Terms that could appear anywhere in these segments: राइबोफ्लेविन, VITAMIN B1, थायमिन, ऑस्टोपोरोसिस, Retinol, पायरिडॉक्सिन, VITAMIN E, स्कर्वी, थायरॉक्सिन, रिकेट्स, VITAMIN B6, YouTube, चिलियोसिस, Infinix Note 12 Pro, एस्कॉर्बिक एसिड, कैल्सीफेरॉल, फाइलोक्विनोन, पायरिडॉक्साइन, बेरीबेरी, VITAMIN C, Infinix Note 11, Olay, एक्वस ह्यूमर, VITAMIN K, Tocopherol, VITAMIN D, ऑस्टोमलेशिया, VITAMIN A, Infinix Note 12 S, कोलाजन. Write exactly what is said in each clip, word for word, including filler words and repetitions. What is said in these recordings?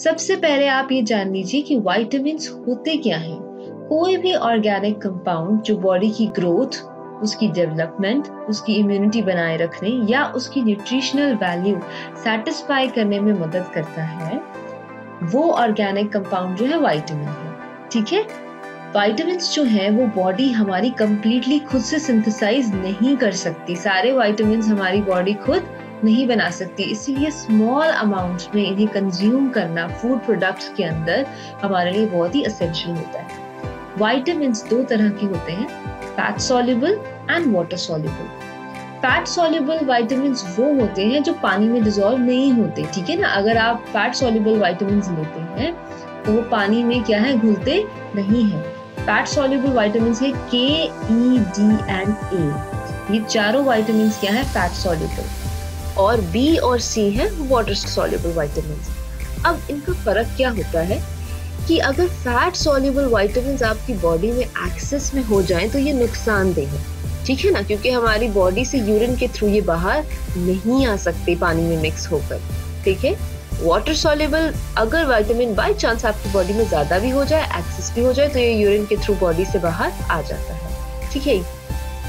सबसे पहले आप ये जान लीजिए कि विटामिन्स होते क्या हैं। कोई भी ऑर्गेनिक कंपाउंड जो बॉडी की ग्रोथ, उसकी डेवलपमेंट, उसकी इम्यूनिटी बनाए रखने या उसकी न्यूट्रिशनल वैल्यू सेटिस्फाई करने में मदद करता है, वो ऑर्गेनिक कंपाउंड जो है विटामिन है। ठीक है, विटामिन्स जो है वो बॉडी हमारी कंप्लीटली खुद से सिंथेसाइज नहीं कर सकती, सारे विटामिन्स हमारी बॉडी खुद नहीं बना सकती, इसीलिए स्मॉल अमाउंट में इन्हें कंज्यूम करना फूड प्रोडक्ट्स के अंदर हमारे लिए बहुत ही एसेंशियल होता है। विटामिन्स दो तरह के होते हैं, fat soluble and water soluble. Fat soluble vitamins वो होते हैं जो पानी में डिसॉल्व नहीं होते। ठीक है ना, अगर आप फैट सॉल्युबल विटामिन्स लेते हैं तो वो पानी में क्या है, घुलते नहीं है। फैट सॉल्युबल विटामिन्स है के, ई, डी एंड ए। ये चारों विटामिन्स क्या है, फैट सॉल्युबल, और बी और सी है वाटर सॉल्युबल विटामिन्स। अब इनका फर्क क्या होता है कि अगर फैट सॉल्युबल विटामिन्स आपकी बॉडी में एक्सेस में हो जाएं तो ये नुकसानदेह है। ठीक है ना, क्योंकि हमारी बॉडी से यूरिन के थ्रू ये बाहर नहीं आ सकते पानी में मिक्स होकर। ठीक है, वाटर सॉल्युबल अगर विटामिन बाय चांस आपकी बॉडी में ज्यादा भी हो जाए, एक्सेस भी हो जाए, तो ये यूरिन के थ्रू बॉडी से बाहर आ जाता है। ठीक है,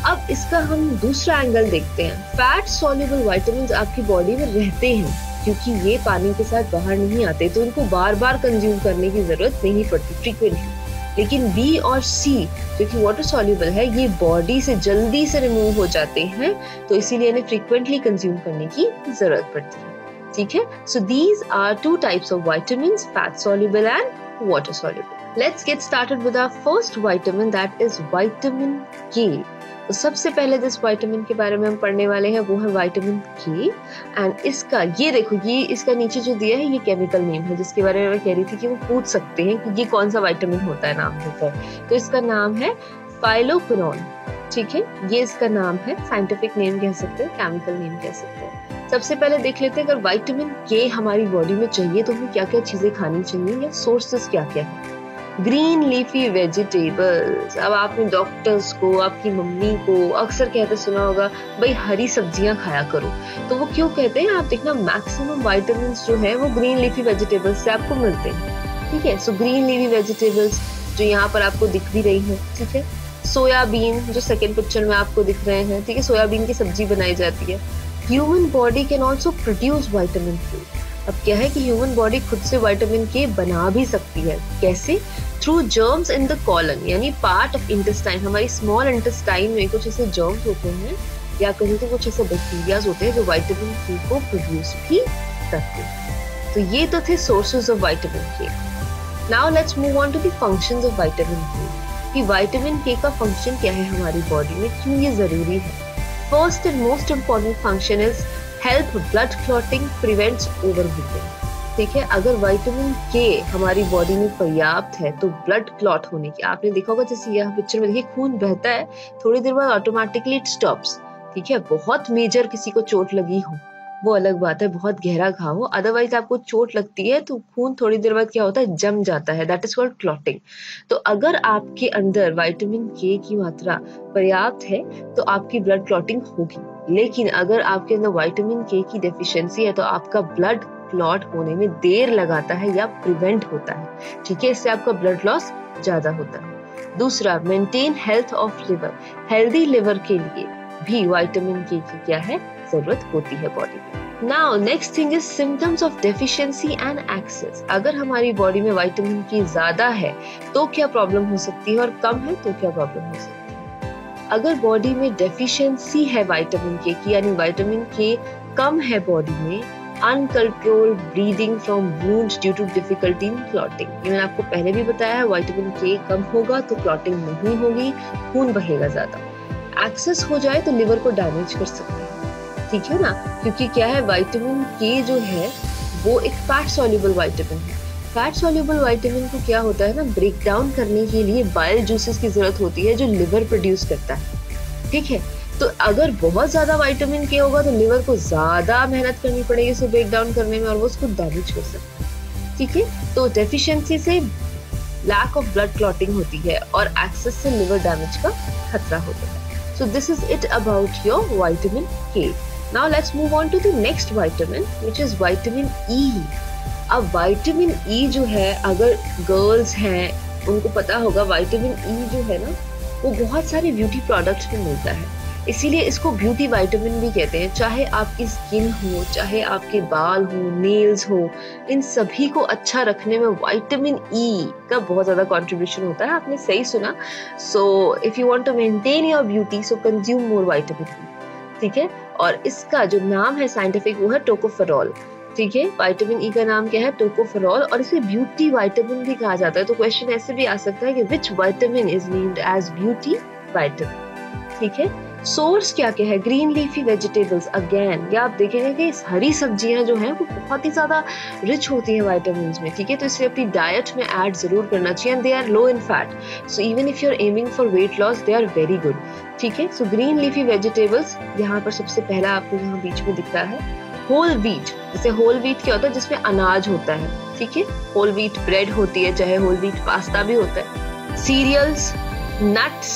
अब इसका हम दूसरा एंगल देखते हैं। फैट सॉल्युबल विटामिन्स आपकी बॉडी में रहते हैं क्योंकि ये पानी के साथ बाहर नहीं आते, तो इनको बार बार कंज्यूम करने की जरूरत नहीं पड़ती, फ्रीक्वेंट है। लेकिन बी और सी जो कि वाटर सॉल्युबल है, ये बॉडी से जल्दी से रिमूव हो जाते हैं, तो इसीलिए इन्हें फ्रीक्वेंटली कंज्यूम करने की जरूरत पड़ती है। ठीक है, so these are two types of vitamins, fat soluble and water soluble. Let's get started with our first vitamin, that is vitamin K. तो सबसे पहले जिस विटामिन के बारे में हम पढ़ने वाले हैं वो है विटामिन के, एंड इसका ये देखो, ये इसका नीचे जो दिया है ये केमिकल नेम है, जिसके बारे में मैं कह रही थी कि वो पूछ सकते हैं कि ये कौन सा विटामिन होता है नाम देकर, तो इसका नाम है फाइलोक्विनोन। ठीक है, ये इसका नाम है, साइंटिफिक नेम कह सकते हैं, केमिकल नेम कह सकते हैं। सबसे पहले देख लेते हैं अगर विटामिन के हमारी बॉडी में चाहिए तो हमें क्या क्या चीजें खानी चाहिए या सोर्सेस क्या क्या है। Green leafy vegetables. अब आपने डॉक्टर्स को, आपकी मम्मी को अक्सर कहते सुना होगा, भाई हरी सब्जियां खाया करो, तो वो क्यों कहते हैं, आप देखना मैक्सिमम विटामिन्स जो है वो ग्रीन लीफी वेजिटेबल्स से आपको मिलते हैं। ठीक है, सो ग्रीन लीफी वेजिटेबल्स जो यहाँ पर आपको दिख भी रही है। ठीक है, सोयाबीन जो सेकेंड पिक्चर में आपको दिख रहे हैं। ठीक है, सोयाबीन की सब्जी बनाई जाती है। Human body can also produce vitamin K. अब क्या है कि ह्यूमन बॉडी खुद से विटामिन के बना भी सकती है, कैसे, through germs in the colon, यानी पार्ट ऑफ इंटेस्टाइन, हमारी स्मॉल इंटेस्टाइन में कुछ ऐसे जर्म्स होते हैं या कहीं तो कुछ ऐसे बैक्टीरियाज होते हैं जो विटामिन के को प्रोड्यूस भी करते हैं। तो ये तो थे sources of vitamin K. Now let's move on to the functions of vitamin K, कि विटामिन के का फंक्शन क्या है हमारी बॉडी में, क्यों ये जरूरी है। First and most important function is help blood clotting, prevents overbleeding. ठीक है, अगर विटामिन के हमारी बॉडी में पर्याप्त है तो ब्लड क्लॉट होने की, आपने देखा होगा जैसे यह पिक्चर में देखिए, खून बहता है, थोड़ी देर बाद ऑटोमेटिकली इट स्टॉप्स। ठीक है, बहुत मेजर किसी को चोट लगी हो वो अलग बात है, बहुत गहरा घाव हो, अदरवाइज आपको चोट लगती है तो खून थोड़ी देर बाद क्या होता है, जम जाता है, दैट इज कॉल्ड क्लॉटिंग। तो अगर आपके अंदर विटामिन के की मात्रा पर्याप्त है तो आपकी ब्लड क्लॉटिंग होगी, लेकिन अगर आपके अंदर विटामिन के की डेफिशिएंसी है तो आपका ब्लड क्लॉट होने में देर लगाता है या प्रिवेंट होता है। ठीक है, इससे आपका ब्लड लॉस ज्यादा होता है। दूसरा, maintain health of liver, healthy liver के लिए भी विटामिन के की क्या है, जरूरत होती है बॉडी में। Now next thing is symptoms of deficiency and excess. अगर हमारी बॉडी में विटामिन के ज्यादा है तो क्या प्रॉब्लम हो सकती है, और कम है तो क्या प्रॉब्लम हो सकती है। अगर बॉडी में डेफिशिएंसी है विटामिन के की, यानी विटामिन के कम है बॉडी में, uncontrolled bleeding from wounds due to difficulty in clotting. ये मैंने आपको पहले भी बताया है, विटामिन के कम होगा तो क्लॉटिंग नहीं होगी, खून बहेगा ज्यादा। एक्सेस हो जाए तो लिवर को डैमेज कर सकते हैं। ठीक है ना, क्योंकि क्या है, विटामिन के जो है वो एक फैट सॉल्युबल विटामिन है। फैट सॉल्युबल विटामिन को क्या होता है ना, ब्रेक डाउन करने के लिए बाइल जूसेस की जरूरत होती है जो लिवर प्रोड्यूस करता है। ठीक है, तो अगर बहुत ज्यादा विटामिन के होगा तो लिवर को ज्यादा मेहनत करनी पड़ेगी उसे ब्रेक डाउन करने में, और वो उसको डैमेज कर सकता है। ठीक है, तो डेफिशिएंसी से लैक ऑफ ब्लड क्लॉटिंग होती है और एक्सेस से लिवर डैमेज का खतरा होता है। So this is it about your vitamin K. Now let's move on to the next vitamin, which is vitamin E. अब विटामिन ई जो है, अगर गर्ल्स हैं उनको पता होगा विटामिन ई जो है ना वो बहुत सारे ब्यूटी प्रोडक्ट्स में मिलता है, इसीलिए इसको ब्यूटी विटामिन भी कहते हैं। चाहे आपकी स्किन हो, चाहे आपके बाल हो, नेल्स हो, इन सभी को अच्छा रखने में विटामिन ई का बहुत ज़्यादा कंट्रीब्यूशन होता है। आपने सही सुना। So if you want to maintain your beauty so consume more vitamin E, ठीक है। और इसका जो नाम है साइंटिफिक वो है टोकोफेरॉल, ठीक है। विटामिन ई का नाम क्या है? टोकोफेरॉल। और इसे ब्यूटी विटामिन भी कहा जाता है। तो क्वेश्चन ऐसे भी आ सकता है कि which vitamin is named as beauty vitamin, ठीक है। सोर्स क्या क्या है? ग्रीन लीफी वेजिटेबल्स, अगेन ये आप देखेंगे कि हरी सब्जियां जो हैं वो बहुत ही ज़्यादा रिच होती हैं विटामिन में, ठीक है। तो इसे अपनी डाइट में ऐड ज़रूर करना चाहिए। And they are low in fat, so even if you are aiming for weight loss they are very good, ठीक है। सो ग्रीन लीफी वेजिटेबल्स यहाँ पर सबसे पहला आपको यहाँ बीच में दिखता है। होल व्हीट, जैसे होल व्हीट क्या होता है? जिसमें अनाज होता है, ठीक है। होल व्हीट ब्रेड होती है, चाहे होल व्हीट पास्ता भी होता है। Serials, nuts,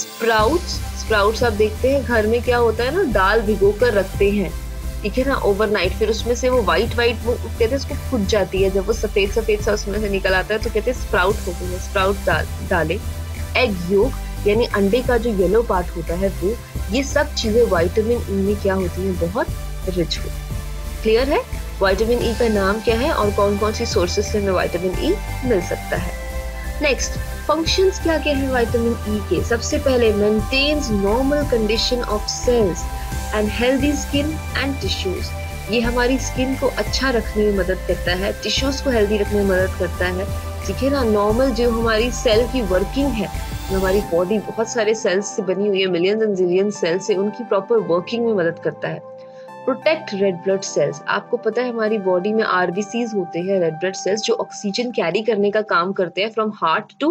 sprouts. स्प्राउट्स आप देखते हैं घर में क्या होता है ना, दाल भिगो कर रखते हैं, ठीक है ना, ओवरनाइट। फिर उसमें से वो वाइट वाइट वो कहते हैं उसको फूट जाती है, जब वो सफ़ेद सफ़ेद सा उसमें से निकल आता है तो कहते हैं स्प्राउट हो गई है। स्प्राउट दाल दालें, एग योक यानी अंडे का जो येलो पार्ट होता है वो, ये सब चीज़ें विटामिन ई में क्या होती हैं? बहुत रिच होती है। क्लियर है विटामिन ई का नाम क्या है और कौन कौन सी सोर्सेज से हमें विटामिन ई मिल सकता है। नेक्स्ट फंक्शंस क्या क्या हैं विटामिन ई के? सबसे पहले maintains normal condition of cells and healthy skin and tissues. ये हमारी स्किन को अच्छा रखने में मदद करता है, टिश्यूज को हेल्दी रखने में मदद करता है, ठीक है ना। नॉर्मल जो हमारी सेल की वर्किंग है, हमारी बॉडी बहुत सारे सेल्स से बनी हुई है, मिलियन एंड जिलियन सेल्स से, उनकी प्रॉपर वर्किंग में मदद करता है। प्रोटेक्ट रेड ब्लड सेल्स, आपको पता है हमारी बॉडी में आरबीसीज होते हैं, रेड ब्लड सेल्स, जो ऑक्सीजन कैरी करने का काम करते हैं from heart to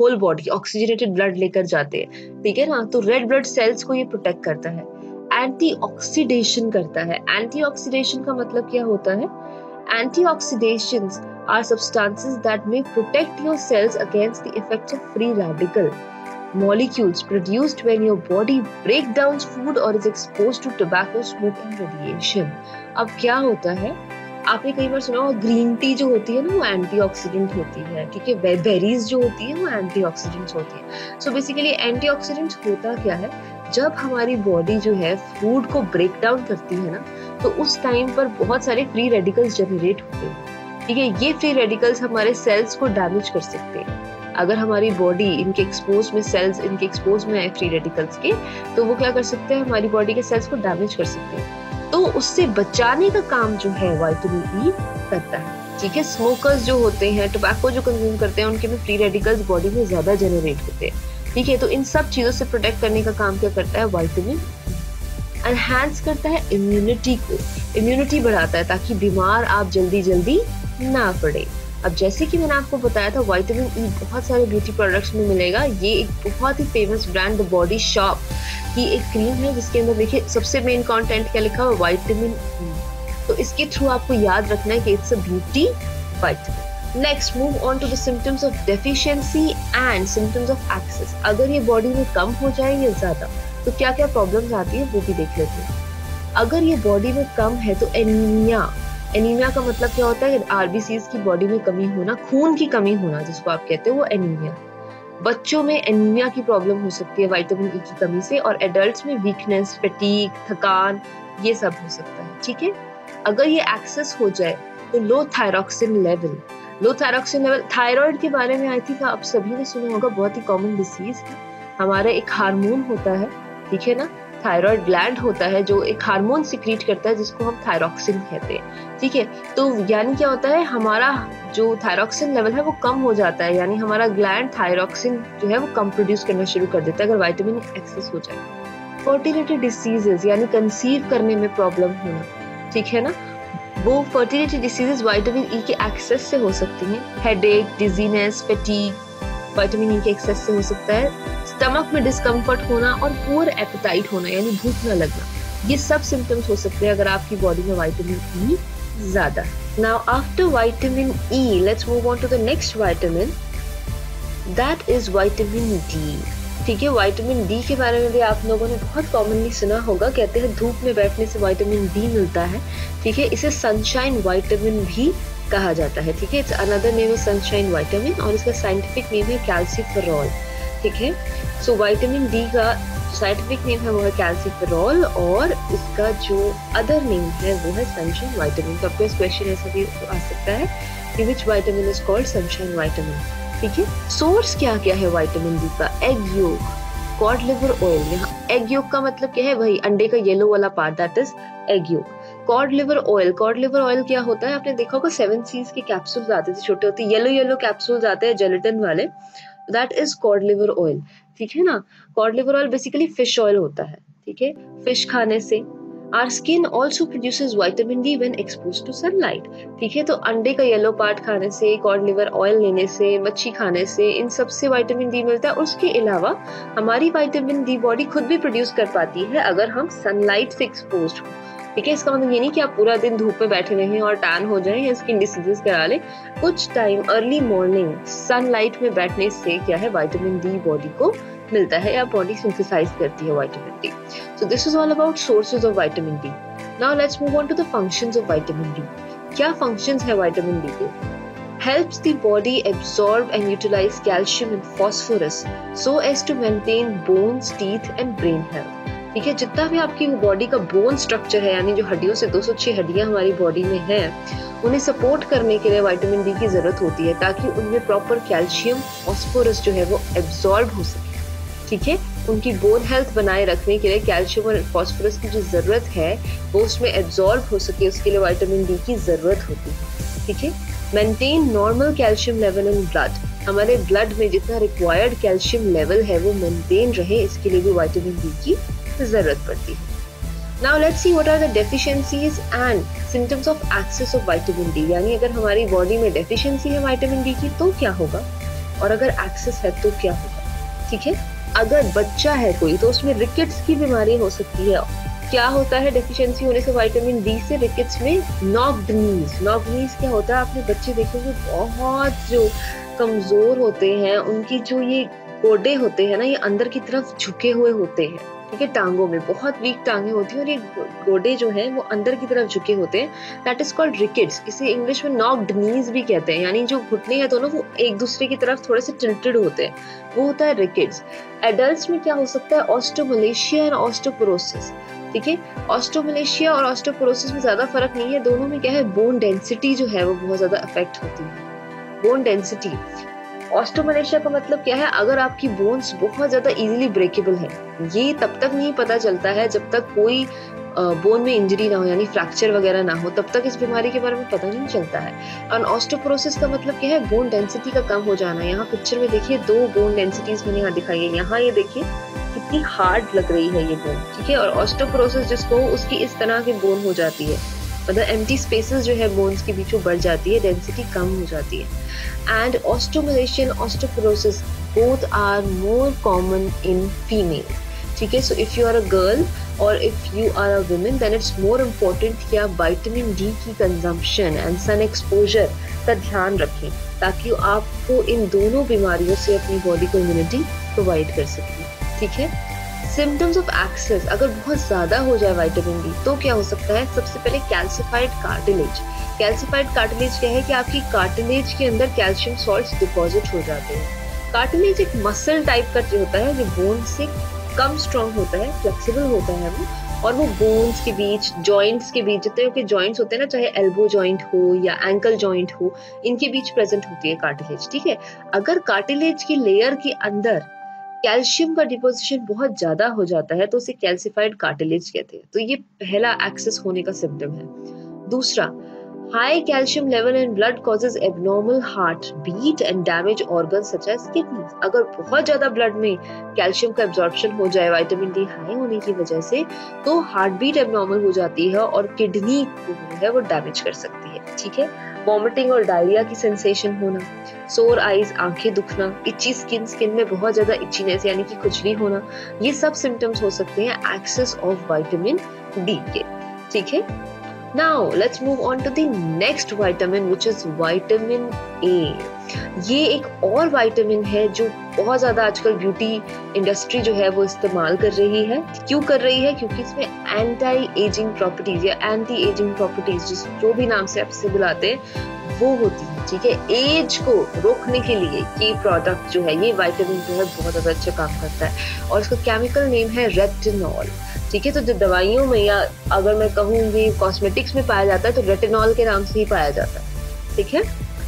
whole body, oxygenated blood लेकर जाते हैं, ठीक है ना। तो रेड ब्लड सेल्स को ये प्रोटेक्ट करता है। एंटी ऑक्सीडेशन करता है। एंटी ऑक्सीडेशन का मतलब क्या होता है? Anti oxidations are substances that may protect your cells against the effects of free radical molecules produced when your body break down food or is exposed to tobacco smoke and radiation. अब क्या होता है, आपने कई बार सुना होगा green tea जो होती है ना वो एंटीऑक्सीडेंट होती है, ठीक है। बेरीज जो होती है वो एंटीऑक्सीडेंट्स होती है। सो बेसिकली एंटीऑक्सीडेंट्स होता क्या है, जब हमारी बॉडी जो है फूड को ब्रेक डाउन करती है ना तो उस टाइम पर बहुत सारे फ्री रेडिकल्स जनरेट होते हैं, ठीक है। ये फ्री रेडिकल्स हमारे सेल्स को डैमेज कर सकते हैं। अगर हमारी बॉडी इनके एक्सपोज में सेल्स इनके एक्सपोज में है फ्री रेडिकल्स के, तो वो क्या कर सकते हैं, हमारी बॉडी के सेल्स को डैमेज कर सकते हैं। तो उससे बचाने का काम जो है विटामिन ई करता है, ठीक है। स्मोकर्स जो होते हैं, टोबैको जो कंज्यूम करते हैं, उनके में फ्री रेडिकल्स बॉडी में ज़्यादा जनरेट होते हैं, ठीक है। तो इन सब चीज़ों से प्रोटेक्ट करने का काम क्या करता है विटामिन ई। एनहांस करता है इम्यूनिटी को, इम्यूनिटी बढ़ाता है ताकि बीमार आप जल्दी जल्दी ना पड़े। अब जैसे कि मैंने आपको बताया था विटामिन ई बहुत सारे ब्यूटी प्रोडक्ट्स में मिलेगा। ये एक बहुत ही famous brand the body shop की एक क्रीम है जिसके अंदर देखिए सबसे मेन कंटेंट क्या लिखा हुआ है, विटामिन ई। तो इसके थ्रू आपको याद रखना है कि it's a beauty vitamin. Next move on to the symptoms of deficiency and symptoms of excess. अगर ये बॉडी में कम हो जाए या ज़्यादा तो क्या क्या प्रॉब्लम्स आती है वो भी देख लेते हैं। अगर ये बॉडी में कम है तो एनीमिया। एनीमिया का मतलब क्या होता है? आरबीसीज की बॉडी में कमी होना, खून की कमी होना जिसको आप कहते हो वो एनीमिया। बच्चों में एनीमिया की प्रॉब्लम हो सकती है विटामिन ई की कमी से, और एडल्ट्स में वीकनेस, फटीग, थकान, ये सब हो सकता है, ठीक है। अगर ये एक्सेस हो जाए तो low थायरॉक्सिन level. Low थायरॉक्सिन level, thyroid के बारे में आई थिंक आप सभी ने सुना होगा, बहुत ही कॉमन डिसीज है। हमारा एक हार्मोन होता है, ठीक है ना, थायराइड ग्लैंड होता है जो एक हार्मोन सिक्रीट करता है जिसको हम थायरॉक्सिन कहते हैं, ठीक है। तो यानी क्या होता है, हमारा जो थायरॉक्सिन लेवल है वो कम हो जाता है, यानी हमारा ग्लैंड थायरॉक्सिन जो है वो कम प्रोड्यूस करना शुरू कर देता है अगर विटामिन एक्सेस हो जाए। फर्टिलिटी डिसीजेज यानी कंसीव करने में प्रॉब्लम होना, ठीक है ना, वो फर्टिलिटी डिसीजेज विटामिन ई के एक्सेस से हो सकती हैं। Headache, dizziness, fatigue vitamin E के एक्सेस से हो सकता है। स्टमक में डिस्कम्फर्ट होना और पुअर एपेटाइट होना यानी भूख न लगना, ये सब सिम्टम्स हो सकते हैं अगर आपकी बॉडी में विटामिन ई ज़्यादा। Now after vitamin E let's move on to the next vitamin, that is vitamin D, ठीक है। विटामिन डी के बारे में भी आप लोगों ने बहुत कॉमनली सुना होगा, कहते हैं धूप में बैठने से विटामिन डी मिलता है, ठीक है। इसे सनशाइन विटामिन भी कहा जाता है, ठीक है। इट्स अनदर नेम है सनशाइन वाइटामिन और इसका साइंटिफिक नेम है कैल्सीफेरॉल, ठीक है। सो वाइटामिन डी का साइंटिफिक नेम है वो है कैल्सीफेरॉल और इसका जो अदर नेम है वो है सनशाइन वाइटामिन। तो आपको क्वेश्चन ऐसा भी आ सकता है कि which vitamin is called sunshine vitamin, ठीक है। सोर्स क्या क्या है वाइटामिन डी का? Egg yolk, cod liver oil. यहाँ एग योग का मतलब क्या है? वही अंडे का येलो वाला part, that is egg yolk. Cod liver oil, cod liver oil क्या होता है? आपने देखा होगा सेवन सीज के कैप्सूल्स आते थे, छोटे होते येलो येलो कैप्सूल्स आते हैं जेलेटिन वाले, that is cod liver oil, ठीक है ना। Cod liver oil basically fish oil होता है, ठीक है। फिश खाने से our skin also produces vitamin D when exposed to sunlight, ठीक है। तो अंडे का येलो पार्ट खाने से, कॉड लिवर ऑयल लेने से, मच्छी खाने से, इन सब से वाइटामिन डी मिलता है। उसके अलावा हमारी वाइटामिन डी बॉडी खुद भी प्रोड्यूस कर पाती है अगर हम सनलाइट से एक्सपोज्ड हो, ठीक है। इसका मतलब ये नहीं कि आप पूरा दिन धूप में बैठे रहें और टैन हो जाएं या स्किन डिसीजेस करा लें। कुछ टाइम अर्ली मॉर्निंग सनलाइट में बैठने से क्या है, वाइटामिन डी बॉडी को मिलता है या बॉडी सिंथेसाइज करती है vitamin D. So this is all about sources of vitamin D. Now let's move on to the functions of vitamin D. क्या फंक्शंस है वाइटामिन डी के? Helps the body absorb and utilize calcium and phosphorus so as to maintain bones, teeth and brain health, ठीक है। जितना भी आपकी body का bone structure है, यानी जो हड्डियों से दो सौ छह हड्डियां हमारी बॉडी में हैं, उन्हें सपोर्ट करने के लिए वाइटामिन डी की जरूरत होती है ताकि उनमें प्रॉपर कैल्शियम फास्फोरस जो है वो एब्जॉर्ब हो सके, ठीक है। उनकी बोन हेल्थ बनाए रखने के लिए कैल्शियम और फास्फोरस की जो जरूरत है वो उसमें एब्जॉर्ब हो सके, उसके लिए वाइटामिन डी की जरूरत होती है, ठीक है। Maintain normal calcium level in blood, हमारे ब्लड में जितना रिक्वायर्ड कैल्शियम लेवल है वो मेंटेन रहे, इसके लिए भी वाइटामिन डी की जरूरत पड़ती है। Now let's see what are the deficiencies and symptoms of excess of vitamin D. यानी अगर हमारी बॉडी में deficiency है vitamin D की तो क्या होगा और अगर excess है तो क्या होगा, ठीक है। अगर बच्चा है कोई तो उसमें rickets की बीमारी हो सकती है। क्या होता है deficiency होने से vitamin D से? rickets में knocked knees, knocked knees क्या होता है? आपने बच्चे देखे होंगे बहुत जो कमजोर होते हैं, उनकी जो ये गोडे होते हैं ना ये अंदर की तरफ झुके हुए होते हैं, ठीक है। टांगों में बहुत वीक टांगे होती हैं और ये गोडे जो हैं वो अंदर की तरफ झुके होते हैं, दैट इज कॉल्ड रिकेट्स। इसे इंग्लिश में नॉक्ड नीज भी कहते हैं, यानी जो घुटने हैं दोनों वो एक दूसरे की तरफ थोड़े से टिल्टेड होते हैं, वो होता है रिकेट्स। एडल्ट्स में क्या हो सकता है? ऑस्टोमलेशिया और ऑस्टोपोरोसिस, ठीक है। ऑस्टोमलेशिया और ऑस्टोपोरोसिस में ज्यादा फर्क नहीं है, दोनों में क्या है बोन डेंसिटी जो है वो बहुत ज्यादा अफेक्ट होती है। बोन डेंसिटी, ऑस्टोमलेशिया का मतलब क्या है? अगर आपकी बोन्स बहुत ज्यादा इजीली ब्रेकेबल है, ये तब तक नहीं पता चलता है जब तक कोई बोन में इंजरी ना हो, यानी फ्रैक्चर वगैरह ना हो, तब तक इस बीमारी के बारे में पता नहीं चलता है। और ऑस्टोपोरोसिस का मतलब क्या है? बोन डेंसिटी का कम हो जाना। यहाँ पिक्चर में देखिए दो बोन डेंसिटीज मैंने यहाँ दिखाई है, यहाँ ये देखिए कितनी हार्ड लग रही है ये बोन, ठीक है। और ऑस्टोपोरोसिस जिसको, उसकी इस तरह की बोन हो जाती है, मतलब एम्प्टी स्पेसेस जो है बोन्स के बीचों बढ़ जाती है, डेंसिटी कम हो जाती है। And ऑस्टोमलेशिया and ऑस्टोपोरोसिस both are more common in female, ठीक है। So if you are a girl और if you are a women then it's more important कि आप वाइटामिन डी की कंजम्पशन एंड सन एक्सपोजर का ध्यान रखें ताकि आपको इन दोनों बीमारियों से अपनी बॉडी को इम्यूनिटी प्रोवाइड कर सकें, ठीक है। सिम्टम्स ऑफ एक्सेस, अगर बहुत ज्यादा हो जाए वाइटामिन डी तो क्या हो सकता है? सबसे पहले कैल्सिफाइड कार्टिलेज। कैल्सिफाइड कार्टिलेज क्या है कि आपकी कार्टिलेज के अंदर कैल्शियम सॉल्ट्स डिपॉजिट हो जाते हैं। कार्टिलेज एक मसल टाइप का जो होता है जो बोन से कम स्ट्रॉन्ग होता है, फ्लेक्सिबल होता है वो, और वो बोन्स के बीच, जॉइंट्स के बीच, जितने के जॉइंट्स होते हैं ना, चाहे एल्बो जॉइंट हो या एंकल जॉइंट हो, इनके बीच प्रेजेंट होती है कार्टिलेज, ठीक है। अगर कार्टिलेज की लेयर के अंदर कैल्शियम का डिपोजिशन बहुत ज्यादा हो जाता है तो उसे कैल्सिफाइड कार्टिलेज कहते हैं। तो ये पहला एक्सेस होने का सिम्टम है। दूसरा, high calcium level in blood causes abnormal heart beat and damage organ such as kidneys. अगर बहुत ज्यादा ब्लड में कैल्शियम का एब्जॉर्प्शन हो जाए वाइटामिन डी हाई होने की वजह से तो हार्ट बीट एब्नॉर्मल हो जाती है और किडनी को है वो डैमेज कर सकती है, ठीक है। वॉमिटिंग और डायरिया की सेंसेशन होना, सोर आईज, आंखें दुखना, इची स्किन, स्किन में बहुत ज्यादा इचीनेस यानी कि खुजली होना, ये सब सिम्टम्स हो सकते हैं एक्सेस ऑफ वाइटामिन डी के, ठीक है। Now let's move on to the next vitamin which is vitamin A. ये एक और वाइटामिन है जो बहुत ज्यादा आजकल ब्यूटी इंडस्ट्री जो है वो इस्तेमाल कर रही है। क्यों कर रही है? क्योंकि इसमें एंटी एजिंग प्रॉपर्टीज या एंटी एजिंग प्रॉपर्टीज, जिस जो भी नाम से आप इसे बुलाते हैं, वो होती है, ठीक है, एज को रोकने के लिए ये प्रोडक्ट जो है, ये विटामिन जो है बहुत ज़्यादा अच्छा काम करता है और इसका केमिकल नेम है रेटिनॉल, ठीक है। तो जो दवाइयों में या अगर मैं कहूँगी कॉस्मेटिक्स में पाया जाता है तो रेटिनॉल के नाम से ही पाया जाता है, ठीक है।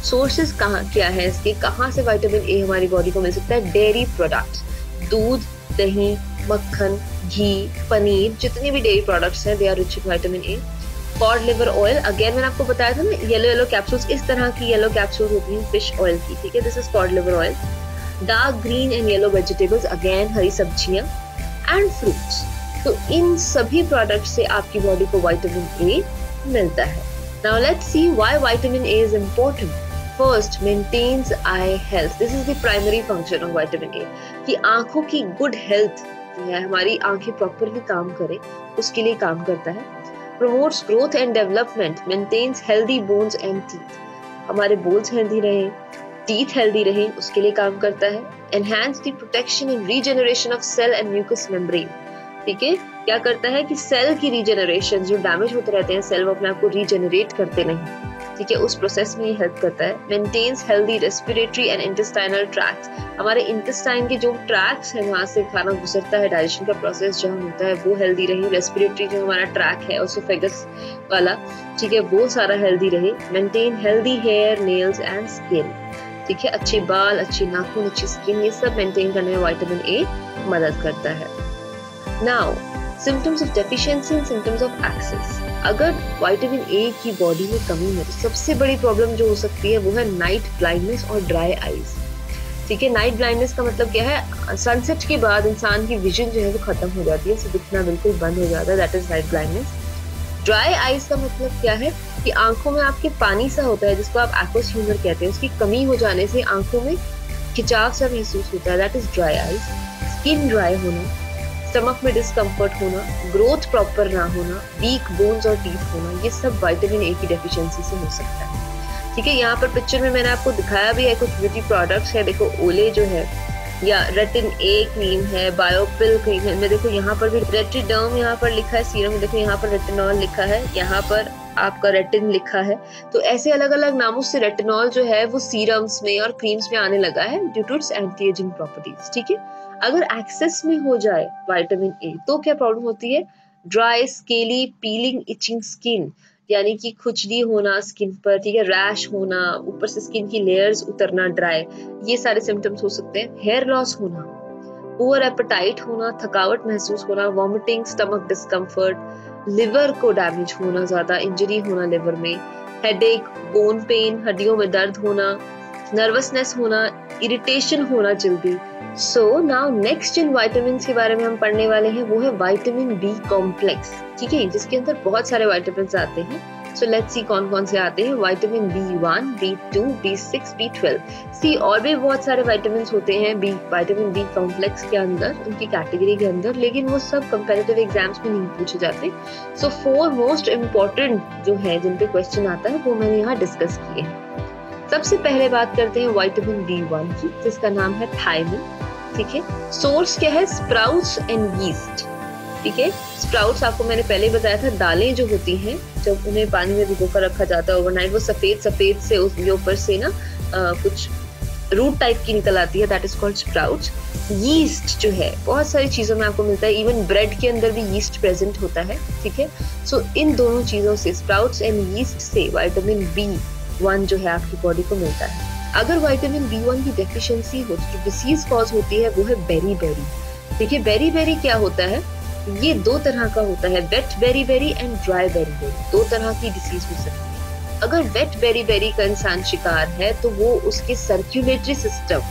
सोर्सेज कहाँ क्या है इसके, कहाँ से विटामिन ए हमारी बॉडी को मिल सकता है? डेयरी प्रोडक्ट्स, दूध, दही, मक्खन, घी, पनीर, जितने भी डेयरी प्रोडक्ट्स हैं they are rich in vitamin A. Cod liver oil, again मैंने आपको बताया था ना, येलो येलो कैप्सूल्स, इस तरह की येलो कैप्सूल्स होती हैं फिश ऑयल की, ठीक है, this is cod liver oil. Dark green and yellow vegetables, again हरी सब्जियां एंड फ्रूट्स। तो इन सभी प्रोडक्ट से आपकी बॉडी को विटामिन ए मिलता है। Now let's see why vitamin A is important. First, maintains eye health. This is the primary function of vitamin A. कि आँखों की good health है, हमारी आँखें properly काम करे, उसके लिए काम करता है। Promotes growth and development. Maintains healthy bones and teeth. हमारे bones healthy रहे, teeth healthy रहे, उसके लिए काम करता है। Enhance the protection and regeneration of cell and mucous membrane. ठीक है, क्या करता है कि सेल की regeneration, जो डैमेज होते रहते हैं सेल, वो अपने आप को regenerate करते नहीं, ठीक है, उस प्रोसेस में ये हेल्प करता है। Maintains healthy respiratory and intestinal tracts, हमारे इंटेस्टाइन के जो ट्रैक्ट्स हैं वहाँ से खाना गुजरता है, डाइजेशन का प्रोसेस जो होता है वो हेल्दी रहे। रेस्पिरेटरी जो हमारा ट्रैक है ओसोफेगस वाला, ठीक है, वो सारा हेल्दी रहे। Maintain healthy hair, nails and skin, ठीक है, अच्छे बाल, अच्छे नाखून, अच्छी स्किन, ये सब मेंटेन करने में विटामिन ए मदद करता है। Now symptoms of deficiency and symptoms of excess. अगर विटामिन ए की बॉडी में कमी है तो सबसे बड़ी प्रॉब्लम जो हो सकती है वो है नाइट ब्लाइंडनेस और ड्राई आईज, ठीक है। नाइट ब्लाइंडनेस का मतलब क्या है? सनसेट के बाद इंसान की विजन जो है वो खत्म हो जाती है, सब दिखना बिल्कुल बंद हो जाता है, that is night blindness. Dry eyes का मतलब क्या है कि आंखों में आपके पानी सा होता है जिसको आप एक्वस ह्यूमर कहते हैं, उसकी कमी हो जाने से आंखों में खिंचाव सा महसूस होता है, that is dry eyes. Skin dry होना, स्टमक में डिस्कम्फर्ट होना, ग्रोथ प्रॉपर ना होना, वीक बोन्स और टीथ होना, ये सब विटामिन ए की डेफिशिएंसी से हो सकता है, ठीक है। यहाँ पर पिक्चर में मैंने आपको दिखाया भी है कुछ ब्यूटी प्रोडक्ट्स है, देखो ओले जो है, या रेटिन ए क्रीम है, बायोपिल क्रीम है, मैं देखो यहाँ पर भी रेटिडर्म यहाँ पर लिखा है, सीरम देखो यहाँ पर रेटिनॉल लिखा है, यहाँ पर आपका रेटिन लिखा है। तो ऐसे अलग अलग नामों से रेटिनॉल जो है वो सीरम्स में और क्रीम्स में आने लगा है due to its anti ageing properties, ठीक है। अगर एक्सेस में हो जाए विटामिन ए तो क्या प्रॉब्लम होती है? Dry, scaly, peeling, itching skin, यानी कि खुजली होना स्किन पर, ठीक है, रैश होना, ऊपर से स्किन की लेयर्स उतरना ड्राई, ये सारे सिम्टम्स हो सकते हैं। हेयर लॉस होना, पुअर एपेटाइट होना, थकावट महसूस होना, वॉमिटिंग, स्टमक डिस्कम्फर्ट, लिवर को डैमेज होना, ज्यादा इंजरी होना लिवर में, हेडेक, बोन पेन, हड्डियों में दर्द होना, नर्वसनेस होना, इरिटेशन होना जल्दी। सो नाउ नेक्स्ट जिन विटामिन के बारे में हम पढ़ने वाले हैं वो है विटामिन बी कॉम्प्लेक्स, ठीक है, जिसके अंदर बहुत सारे विटामिन आते हैं। सो लेट्स सी कौन कौन से आते हैं। Vitamin B one, B two, B six, B twelve, C और भी बहुत सारे विटामिन होते हैं बी विटामिन बी कॉम्प्लेक्स के अंदर, उनकी कैटेगरी के अंदर, लेकिन वो सब कंपेरेटिव एग्जाम्स में नहीं पूछे जाते। सो फोर मोस्ट इम्पोर्टेंट जो है जिनपे क्वेश्चन आता है वो मैंने यहाँ डिस्कस किए हैं। सबसे पहले बात करते हैं विटामिन बी वन की, जिसका नाम है थायमिन, ठीक है। सोर्स क्या है? स्प्राउट्स एंड यीस्ट, ठीक है। स्प्राउट्स आपको मैंने पहले बताया था, दालें जो होती हैं जब उन्हें पानी में भिगोकर रखा जाता है ओवरनाइट, वो सफेद सफेद से उसके ऊपर से ना आ, कुछ रूट टाइप की निकल आती है, that is called sprouts. Yeast जो है बहुत सारी चीज़ों में आपको मिलता है, इवन ब्रेड के अंदर भी यीस्ट प्रेजेंट होता है, ठीक है। सो इन दोनों चीज़ों से, स्प्राउट्स एंड यीस्ट से, विटामिन बी वन जो है आपकी बॉडी को मिलता है। अगर विटामिन बी वन की डेफिशिएंसी हो तो डिसीज कॉज होती है वो है बेरीबेरी, ठीक है। बेरीबेरी क्या होता है? ये दो तरह का होता है, wet बेरीबेरी and dry बेरीबेरी, दो तरह की डिसीज हो सकती है। अगर वेट बेरीबेरी का इंसान शिकार है तो वो उसके सर्कुलेटरी सिस्टम,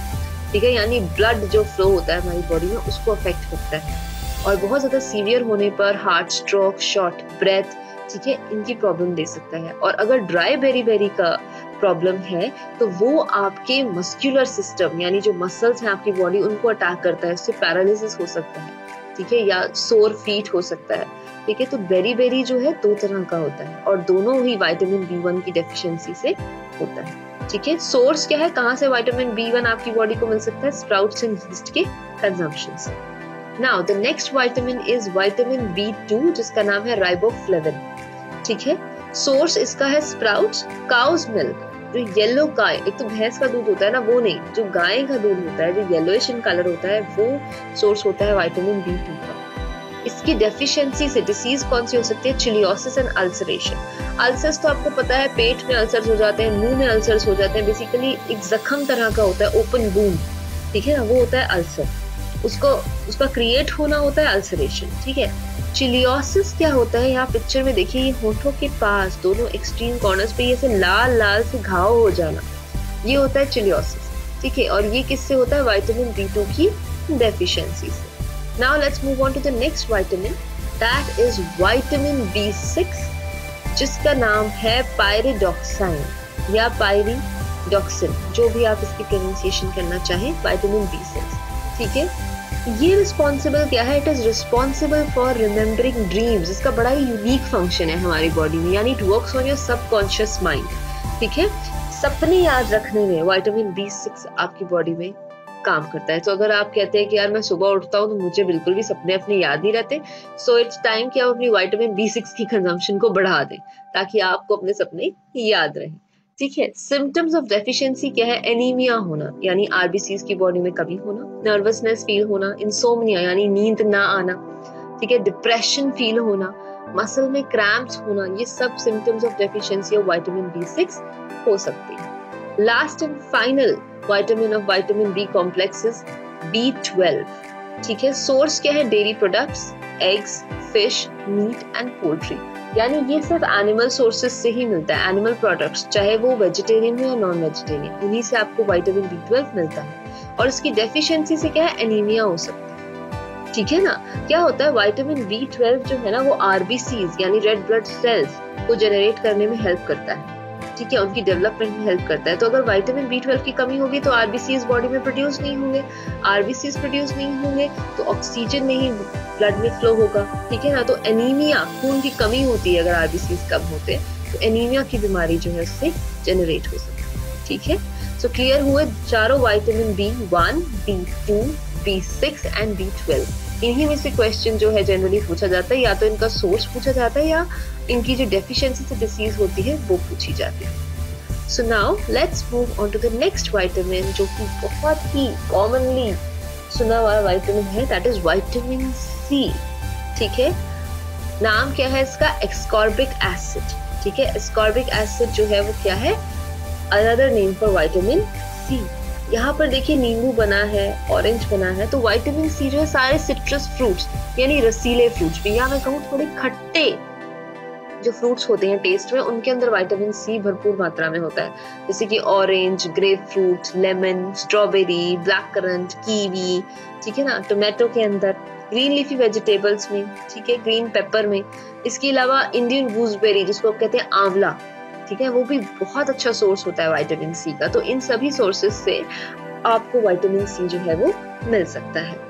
ठीक है, यानी ब्लड जो फ्लो होता है हमारी बॉडी में उसको अफेक्ट करता है, और बहुत ज्यादा सीवियर होने पर हार्ट स्ट्रोक, शॉर्ट ब्रेथ, ठीक है, इनकी प्रॉब्लम दे सकता है। और अगर ड्राई बेरीबेरी का प्रॉब्लम है तो वो आपके मस्कुलर सिस्टम, यानी जो मसल्स हैं आपकी बॉडी, उनको अटैक करता है, उससे पैरालिसिस हो सकता है, ठीक है, या सोर फीट हो सकता है, ठीक है। तो बेरीबेरी जो है दो तरह का होता है और दोनों ही विटामिन बी वन की डेफिशिएंसी से होता है, ठीक है। सोर्स क्या है? कहाँ से विटामिन बी वन आपकी बॉडी को मिल सकता है? स्प्राउट्स एंड यीस्ट के कंजम्पशन से। Now the next vitamin is vitamin B two, जिसका नाम है राइबोफ्लेविन, ठीक है। सोर्स इसका है स्प्राउट्स, काउज मिल्क, जो येलो गाय, एक तो भैंस का दूध होता है ना वो नहीं, जो गाय का दूध होता है जो येलोइश इन कलर होता है वो सोर्स होता है विटामिन बी टू का। इसकी डेफिशिएंसी से डिसीज कौन सी हो सकती है? चिलियोसिस and ulceration. अल्सर्स तो आपको पता है पेट में अल्सर्स हो जाते हैं, मुंह में अल्सर्स हो जाते हैं, बेसिकली एक जख्म तरह का होता है, ओपन वूंड, ठीक है ना, वो होता है अल्सर, उसको उसका क्रिएट होना होता है अल्सरेशन, ठीक है। चिलियोसिस क्या होता है, यहाँ पिक्चर में देखिए ये होठों के पास दोनों एक्सट्रीम कॉर्नर्स पे ऐसे लाल लाल से घाव हो जाना, ये होता है चिलियोसिस, ठीक है। और ये किससे होता है? विटामिन बी टू की डेफिशिएंसी से। Now let's move on to the next vitamin, that is vitamin B six, जिसका नाम है पायरिडॉक्साइन या पायरिडॉक्सिन, जो भी आप इसकी प्रोनाउंसिएशन करना चाहें, विटामिन बी सिक्स, ठीक है। ये रिस्पॉन्सिबल क्या है? It is responsible for remembering dreams. इसका बड़ा ही यूनिक फंक्शन है हमारी बॉडी में, यानी it works on your subconscious mind, ठीक है। सपने याद रखने में विटामिन बी सिक्स आपकी बॉडी में काम करता है। तो so, अगर आप कहते हैं कि यार मैं सुबह उठता हूँ तो मुझे बिल्कुल भी सपने अपने याद नहीं रहते, सो इट्स टाइम कि आप अपनी विटामिन बी सिक्स की कंजम्पशन को बढ़ा दें ताकि आपको अपने सपने याद रहें, ठीक है। सिम्टम्स ऑफ डेफिशिएंसी क्या है? एनीमिया होना, यानी आरबीसीज की बॉडी में कमी होना, नर्वसनेस फील होना, इंसोमनिया यानी नींद ना आना, ठीक है, डिप्रेशन फील होना, मसल में क्रैम्प्स होना, ये सब symptoms of deficiency of vitamin B six हो सकते हैं। Last and final vitamin of vitamin B complexes B twelve, ठीक है। सोर्स क्या है? Dairy products, eggs, fish, meat and poultry, यानी ये सिर्फ एनिमल सोर्सेज से ही मिलता है, एनिमल प्रोडक्ट्स, चाहे वो वेजिटेरियन हो या नॉन वेजिटेरियन, उन्हीं से आपको विटामिन बी ट्वेल्व मिलता है। और इसकी डेफिशिएंसी से क्या है? एनीमिया हो सकती है, ठीक है ना। क्या होता है? विटामिन बी ट्वेल्व जो है ना वो आरबीसीज यानी रेड ब्लड सेल्स को जनरेट करने में हेल्प करता है, ठीक है, उनकी डेवलपमेंट में हेल्प करता है। तो अगर विटामिन बी ट्वेल्व की कमी होगी तो आरबीसीज बॉडी में प्रोड्यूस नहीं होंगे, आरबीसीज प्रोड्यूस नहीं होंगे तो ऑक्सीजन नहीं ब्लड में फ्लो होगा, ठीक है ना। तो एनीमिया, खून की कमी होती है अगर आरबीसीज कम होते हैं तो एनीमिया की बीमारी जो है उससे जनरेट हो सकती है, ठीक है। सो so, क्लियर हुए चारों vitamin B one, B two, B six and B twelve. इन्हीं में से क्वेश्चन जो है जनरली पूछा जाता है, या तो इनका सोर्स पूछा जाता है या इनकी जो डेफिशिएंसी से डिसीज होती है वो पूछी जाती है। So now let's move on to the next vitamin, जो कि बहुत ही कॉमनली सुना हुआ विटामिन है, दैट इज विटामिन सी, ठीक है। नाम क्या है इसका? एस्कॉर्बिक एसिड, ठीक है। एस्कॉर्बिक एसिड जो है वो क्या है? Another name for vitamin C. यहाँ पर देखिए नींबू बना है, ऑरेंज बना है, तो विटामिन सी जो है सारे सिट्रस फ्रूट्स यानी रसीले फ्रूट्स भी, या मैं कहूँ थोड़े खट्टे जो फ्रूट्स होते हैं टेस्ट में, उनके अंदर विटामिन सी भरपूर मात्रा में होता है, जैसे कि orange, grapefruit, lemon, strawberry, black currant, kiwi, ठीक है ना, टोमेटो के अंदर, ग्रीन लीफी वेजिटेबल्स में, ठीक है, ग्रीन पेपर में। इसके अलावा इंडियन गूजबेरी जिसको कहते हैं आंवला, ठीक है, वो भी बहुत अच्छा सोर्स होता है विटामिन सी का। तो इन सभी सोर्सेज से आपको विटामिन सी जो है वो मिल सकता है।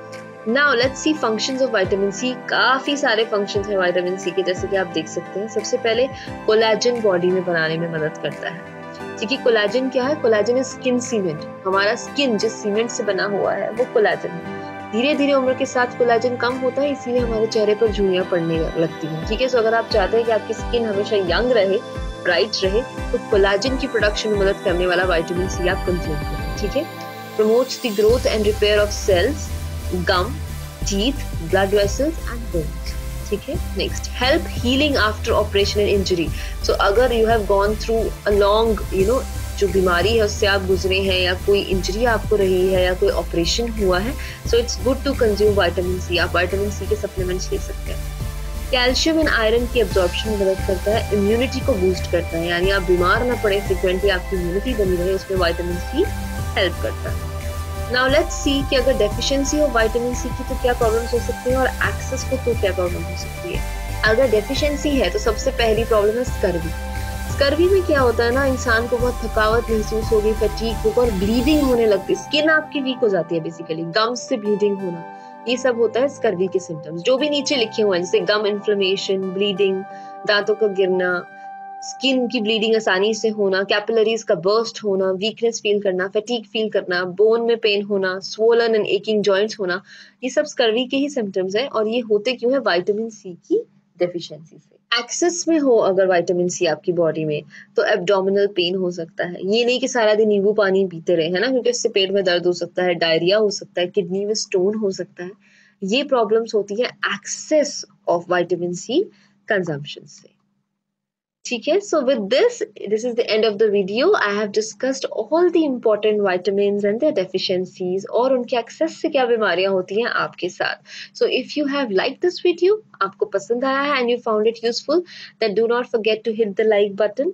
Now let's see functions of vitamin C. काफी सारे functions हैं vitamin C के, जैसे कि आप देख सकते हैं। सबसे पहले कोलाजन बॉडी में बनाने में मदद करता है, ठीक है। कोलाजन क्या है? कोलाजन is skin cement. हमारा स्किन जिस सीमेंट से बना हुआ है वो कोलाजन है। धीरे धीरे उम्र के साथ कोलाजन कम होता है, इसीलिए हमारे चेहरे पर झुर्रियां पड़ने लगती हैं, ठीक है। सो अगर आप चाहते हैं कि आपकी स्किन हमेशा यंग रहे, ब्राइट रहे, तो कोलाजन की प्रोडक्शन में मदद करने वाला विटामिन सी आप कंज्यूम करें, ठीक है। Promotes the growth and repair of cells, gum, teeth, blood vessels and bones, ठीक है। Next, help healing after operation and injury. So अगर you have gone through a long, you know, जो बीमारी है उससे आप गुजरे हैं, या कोई इंजरी आपको रही है, या कोई ऑपरेशन हुआ है, so it's good to consume vitamin C. आप विटामिन सी के सप्लीमेंट्स ले सकते हैं। कैल्शियम एंड आयरन की एब्जॉर्प्शन में मदद करता है, इम्यूनिटी को बूस्ट करता है, यानी आप बीमार ना पड़े फ्रिक्वेंटली, आपकी इम्यूनिटी बनी रहे, उसमें विटामिन सी हेल्प करता है। Now let's see कि अगर डेफिशिएंसी हो विटामिन सी की तो क्या प्रॉब्लम्स हो सकती हैं, और एक्सेस को तो क्या प्रॉब्लम हो सकती है। अगर डेफिशिएंसी है तो सबसे पहली प्रॉब्लम है स्कर्वी। स्कर्वी में क्या होता है ना, इंसान को बहुत थकावट महसूस होगी, फटीग होगा और ब्लीडिंग होने लगती है, स्किन आपकी वीक हो जाती है, बेसिकली गम्स से ब्लीडिंग होना, ये सब होता है स्कर्वी के सिम्टम्स, जो भी नीचे लिखे हुए हैं, जैसे गम इन्फ्लेमेशन, ब्लीडिंग, दांतों का गिरना, स्किन की ब्लीडिंग आसानी से होना, कैपिलरीज का बर्स्ट होना, वीकनेस फील करना, फटीग फील करना, बोन में पेन होना, स्वोलन एंड एकिंग जॉइंट्स होना, ये सब स्कर्वी के ही सिम्टम्स हैं। और ये होते क्यों है? विटामिन सी की डेफिशिएंसी से। एक्सेस में हो अगर विटामिन सी आपकी बॉडी में, तो एब्डोमिनल पेन हो सकता है। ये नहीं कि सारा दिन नींबू पानी पीते रहे, है ना, क्योंकि इससे पेट में दर्द हो सकता है, डायरिया हो सकता है, किडनी में स्टोन हो सकता है। ये प्रॉब्लम्स होती है excess of vitamin C consumption से। ठीक है, so with this this is the end of the video. I have discussed all the important vitamins and their deficiencies और उनके एक्सेस से क्या बीमारियां होती हैं आपके साथ। So if you have like this video, आपको पसंद आया है and you found it useful, then do not forget to hit the like button.